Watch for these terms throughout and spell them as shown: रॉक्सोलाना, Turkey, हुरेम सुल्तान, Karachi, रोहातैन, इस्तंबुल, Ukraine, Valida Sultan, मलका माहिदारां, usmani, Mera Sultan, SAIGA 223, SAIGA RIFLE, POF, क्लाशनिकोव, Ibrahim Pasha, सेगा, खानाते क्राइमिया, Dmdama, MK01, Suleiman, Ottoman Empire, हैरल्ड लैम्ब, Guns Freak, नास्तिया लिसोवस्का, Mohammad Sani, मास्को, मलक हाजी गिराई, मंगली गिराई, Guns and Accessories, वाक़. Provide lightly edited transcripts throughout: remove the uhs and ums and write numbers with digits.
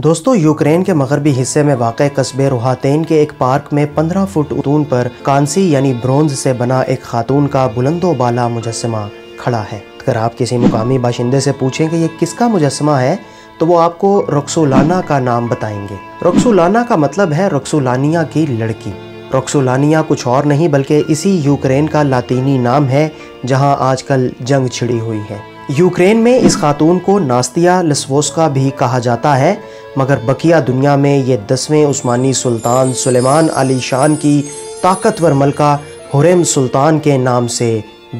दोस्तों, यूक्रेन के मगरबी हिस्से में वाक़ कस्बे रोहातैन के एक पार्क में 15 फुट ऊंचाई पर कांसी यानी ब्रोंज से बना एक खातून का बुलंदो बाला मुजस्समा खड़ा है। अगर आप किसी मुकामी बाशिंदे से पूछें कि ये किसका मुजस्समा है तो वो आपको रॉक्सोलाना का नाम बताएंगे। रॉक्सोलाना का मतलब है रॉक्सोलानिया की लड़की। रॉक्सोलानिया कुछ और नहीं बल्कि इसी यूक्रेन का लातीनी नाम है जहाँ आजकल जंग छिड़ी हुई है। यूक्रेन में इस खातून को नास्तिया लिसोवस्का भी कहा जाता है, मगर बकिया दुनिया में ये 10वें उस्मानी सुल्तान सुलेमान अली शान की ताकतवर मलका हुरेम सुल्तान के नाम से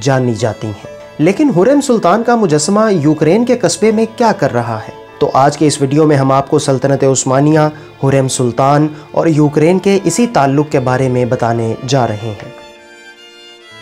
जानी जाती हैं। लेकिन हुरेम सुल्तान का मुजस्समा यूक्रेन के कस्बे में क्या कर रहा है? तो आज के इस वीडियो में हम आपको सल्तनत उस्मानिया, हुरेम सुल्तान और यूक्रेन के इसी ताल्लुक़ के बारे में बताने जा रहे हैं।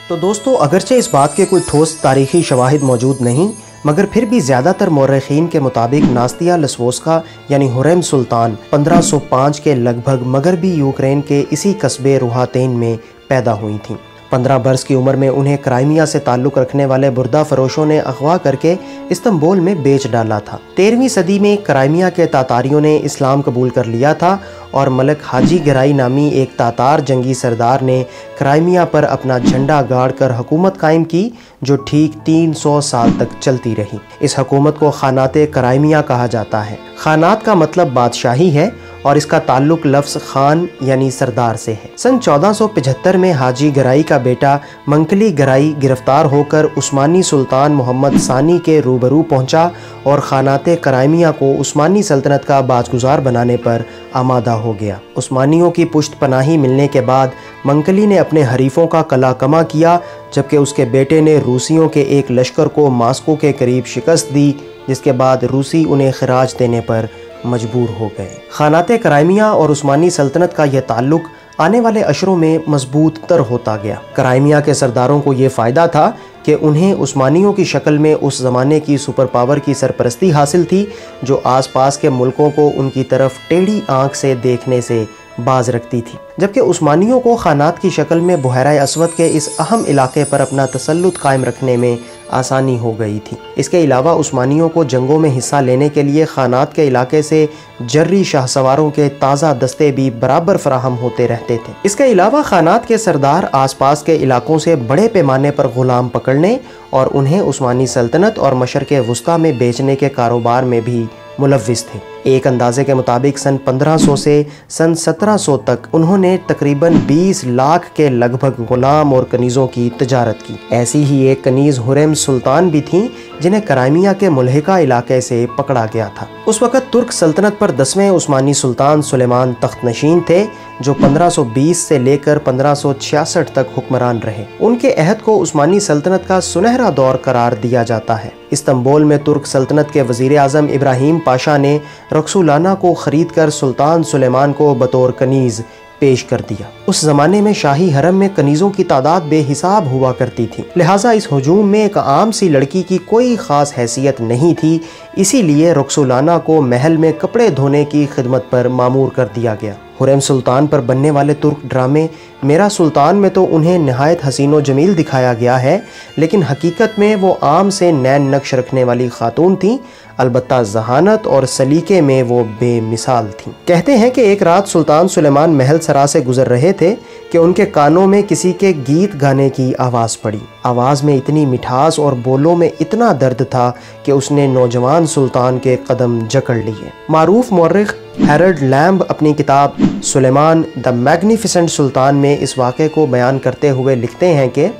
तो दोस्तों, अगरचे इस बात के कोई ठोस तारीखी शवाहिद मौजूद नहीं, मगर फिर भी ज़्यादातर मौरख़ीन के मुताबिक नास्तिया लिसोवस्का यानी हुरेम सुल्तान 1505 के लगभग मगरबी यूक्रेन के इसी कस्बे रोहातैन में पैदा हुई थीं। 15 बरस की उम्र में उन्हें क्राइमिया से ताल्लुक़ रखने वाले बुर्दा फरोशों ने अगवा करके इस्तंबुल में बेच डाला था। 13वीं सदी में क्राइमिया के तातारियों ने इस्लाम कबूल कर लिया था और मलक हाजी गिराई नामी एक तातार जंगी सरदार ने क्राइमिया पर अपना झंडा गाड़कर हुकूमत कायम की, जो ठीक 300 साल तक चलती रही। इस हुकूमत को खानाते क्राइमिया कहा जाता है। खानात का मतलब बादशाही है और इसका ताल्लुक लफ्ज़ खान यानी सरदार से है। सन 1475 में हाजी गिराई का बेटा मंगली गिराई गिरफ्तार होकर उस्मानी सुल्तान मोहम्मद सानी के रूबरू पहुंचा और खानाते क्राइमिया को उस्मानी सल्तनत का बाज़गुज़ार बनाने पर आमादा हो गया। उस्मानियों की पुष्ट पनाही मिलने के बाद मंगली ने अपने हरीफों का कलाकमा किया, जबकि उसके बेटे ने रूसियों के एक लश्कर को मास्को के करीब शिकस्त दी, जिसके बाद रूसी उन्हें खराज देने पर मजबूर हो गए। खानाते क्राइमिया और उस्मानी सल्तनत का यह ताल्लुक़ आने वाले अशरों में मजबूत तर होता गया। क्राइमिया के सरदारों को ये फ़ायदा था कि उन्हें उस्मानियों की शक्ल में उस ज़माने की सुपर पावर की सरपरस्ती हासिल थी, जो आसपास के मुल्कों को उनकी तरफ टेढ़ी आंख से देखने से बाज रखती थी। जबकि उस्मानियों को खानात की शक्ल में बुहरा असवद के इस अहम इलाके पर अपना तसल्लुत कायम रखने में आसानी हो गई थी। इसके अलावा उस्मानियों को जंगों में हिस्सा लेने के लिए खानात के इलाके से जर्री शाहसवारों के ताज़ा दस्ते भी बराबर फराहम होते रहते थे। इसके अलावा खानात के सरदार आसपास के इलाकों से बड़े पैमाने पर ग़ुलाम पकड़ने और उन्हें उस्मानी सल्तनत और मशरक़ वस्ता में बेचने के कारोबार में भी मुलव्विस थे। एक अंदाजे के मुताबिक सन 1500 से सन 1700 तक उन्होंने तकरीबन 20 लाख के लगभग गुलाम और कनीज़ों की तजारत की। ऐसी ही एक कनीज़ हुरेम सुल्तान भी थीं, जिन्हें क्राइमिया के मुलहिका इलाके से पकड़ा गया था। उस वक़्त तुर्क सल्तनत पर 10वें उस्मानी सुल्तान सुलेमान तख्तनशीन थे, जो 1520 से लेकर 1566 तक हुक्मरान रहे। उनके अहद को उस्मानी सल्तनत का सुनहरा दौर करार दिया जाता है। इस्तंबुल में तुर्क सल्तनत के वज़ीर आज़म इब्राहिम पाशा ने रॉक्सोलाना को ख़रीदकर सुल्तान सुलेमान को बतौर कनीज़ पेश कर दिया। उस ज़माने में शाही हरम में कनीज़ों की तादाद बेहिसाब हुआ करती थी, लिहाजा इस हुजूम में एक आम सी लड़की की कोई ख़ास हैसियत नहीं थी। इसीलिए रॉक्सोलाना को महल में कपड़े धोने की खिदमत पर मामूर कर दिया गया। हुरेम सुल्तान पर बनने वाले तुर्क ड्रामे मेरा सुल्तान में तो उन्हें नहायत हसीनो जमील दिखाया गया है, लेकिन हकीकत में वो आम से नैन नक्श रखने वाली खातून थीं। अलबत्ता जहानत और सलीके में वो बेमिसाल थीं। कहते हैं कि एक रात सुल्तान सुलेमान महल सरा से गुजर रहे थे कि उनके कानों में किसी के गीत गाने की आवाज़ पड़ी। आवाज़ में इतनी मिठास और बोलों में इतना दर्द था कि उसने नौजवान सुल्तान के कदम जकड़ लिए। मारूफ मौर्रिख हैरल्ड लैम्ब अपनी किताब सुलेमान द मैग्निफिसेंट सुल्तान में इस वाक़े को बयान करते हुए लिखते हैं कि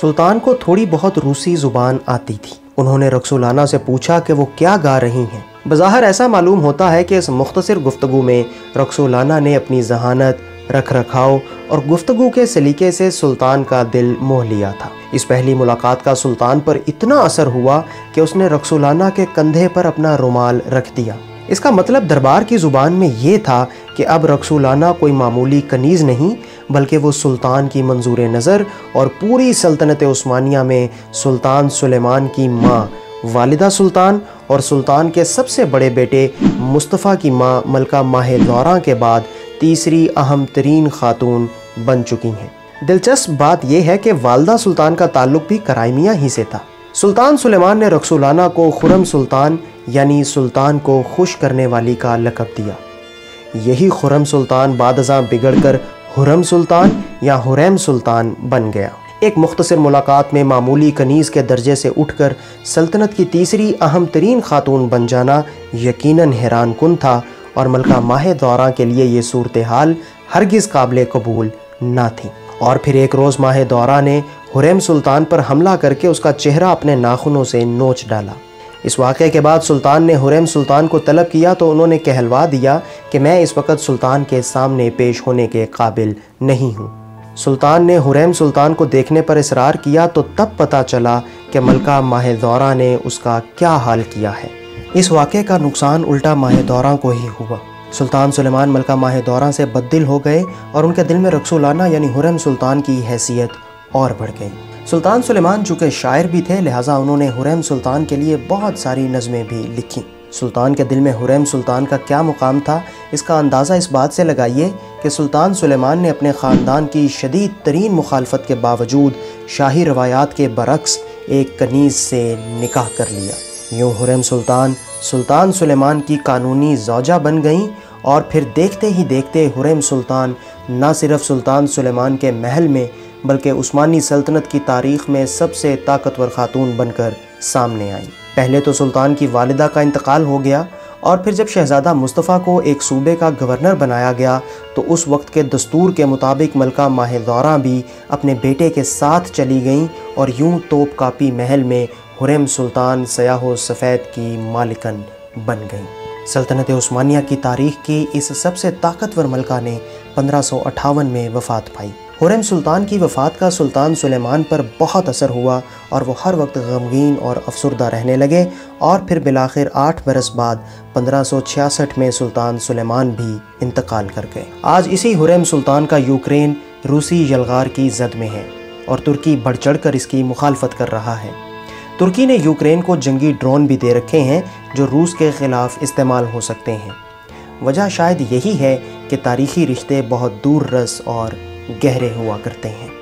सुल्तान को थोड़ी बहुत रूसी ज़ुबान आती थी। उन्होंने रॉक्सोलाना से पूछा कि वो क्या गा रही हैं। बज़ाहिर ऐसा मालूम होता है कि इस मुख्तसर गुफ्तगू में रॉक्सोलाना ने अपनी जहानत, रख रखाव और गुफ्तगू के सलीके से सुल्तान का दिल मोह लिया था। इस पहली मुलाकात का सुल्तान पर इतना असर हुआ कि उसने रॉक्सोलाना के कंधे पर अपना रुमाल रख दिया। इसका मतलब दरबार की ज़ुबान में ये था कि अब रॉक्सोलाना कोई मामूली कनीज़ नहीं, बल्कि वो सुल्तान की मंजूर नज़र और पूरी सल्तनत उस्मानिया में सुल्तान सुलेमान की माँ वालिदा सुल्तान और सुल्तान के सबसे बड़े बेटे मुस्तफ़ा की माँ मलका माहिदारां के बाद तीसरी अहम तरीन खातून बन चुकी हैं। दिलचस्प बात यह है कि वालिदा सुल्तान का ताल्लुक़ भी क्राइमिया ही से था। सुल्तान सुलेमान ने रॉक्सोलाना को खुरम सुल्तान यानी सुल्तान को खुश करने वाली का लक़ब दिया। यही खुरम सुल्तान बादशाह बिगड़कर हुरम सुल्तान या हुरैम सुल्तान बन गया। एक मुख्तसर मुलाकात में मामूली कनीज़ के दर्जे से उठकर सल्तनत की तीसरी अहम तरीन खातून बन जाना यकीनन हैरान कुन था और मलका माहिदारां के लिए ये सूरत हाल हरगिज़ काबिल कबूल ना थी। और फिर एक रोज़ माहिदारां ने हुरैम सुल्तान पर हमला करके उसका चेहरा अपने नाखूनों से नोच डाला। इस वाक़े के बाद सुल्तान ने हुरैम सुल्तान को तलब किया तो उन्होंने कहलवा दिया कि मैं इस वक्त सुल्तान के सामने पेश होने के काबिल नहीं हूँ। सुल्तान ने हुरैम सुल्तान को देखने पर इसरार किया तो तब पता चला कि मलका माहिदारां ने उसका क्या हाल किया है। इस वाक़े का नुकसान उल्टा माहिदारां को ही हुआ। सुल्तान सुलेमान मलका माहिदारां से बददिल हो गए और उनके दिल में रक्सोलाना यानी हुरैम सुल्तान की हैसियत और बढ़ गई। सुल्तान सुलेमान चूँकि शायर भी थे लिहाजा उन्होंने हुरैम सुल्तान के लिए बहुत सारी नज़में भी लिखीं। सुल्तान के दिल में हुरैम सुल्तान का क्या मुकाम था इसका अंदाज़ा इस बात से लगाइए कि सुल्तान सुलेमान ने अपने ख़ानदान की शदीद तरीन मुखालफत के बावजूद शाही रवायात के बरक्स एक कनीज़ से निकाह कर लिया। यूँ हुरैम सुल्तान सुल्तान सुलेमान की कानूनी ज़ौजा बन गईं और फिर देखते ही देखते हुरैम सुल्तान ना सिर्फ सुल्तान सुलेमान के महल में बल्कि उस्मानी सल्तनत की तारीख़ में सबसे ताकतवर खातून बनकर सामने आई। पहले तो सुल्तान की वालिदा का इंतकाल हो गया और फिर जब शहज़ादा मुस्तफ़ा को एक सूबे का गवर्नर बनाया गया तो उस वक्त के दस्तूर के मुताबिक मलका माहिदारां भी अपने बेटे के साथ चली गईं और यूं तोप कापी महल में हुरैम सुल्तान सयाहो सफ़ेद की मालिकन बन गईं। सल्तनत उस्मानिया की तारीख़ की इस सबसे ताकतवर मलका ने 1558 में वफ़ात पाई। हुरैम सुल्तान की वफ़ात का सुल्तान सुलेमान पर बहुत असर हुआ और वो हर वक्त गमगीन और अफसरदा रहने लगे और फिर बिलाखिर 8 बरस बाद 1566 में सुल्तान सुलेमान भी इंतकाल कर गए। आज इसी हुरैम सुल्तान का यूक्रेन रूसी यलगार की जद में है और तुर्की बढ़ चढ़ कर इसकी मुखालफत कर रहा है। तुर्की ने यूक्रेन को जंगी ड्रोन भी दे रखे हैं जो रूस के ख़िलाफ़ इस्तेमाल हो सकते हैं। वजह शायद यही है कि तारीख़ी रिश्ते बहुत दूर रस और गहरे हुआ करते हैं।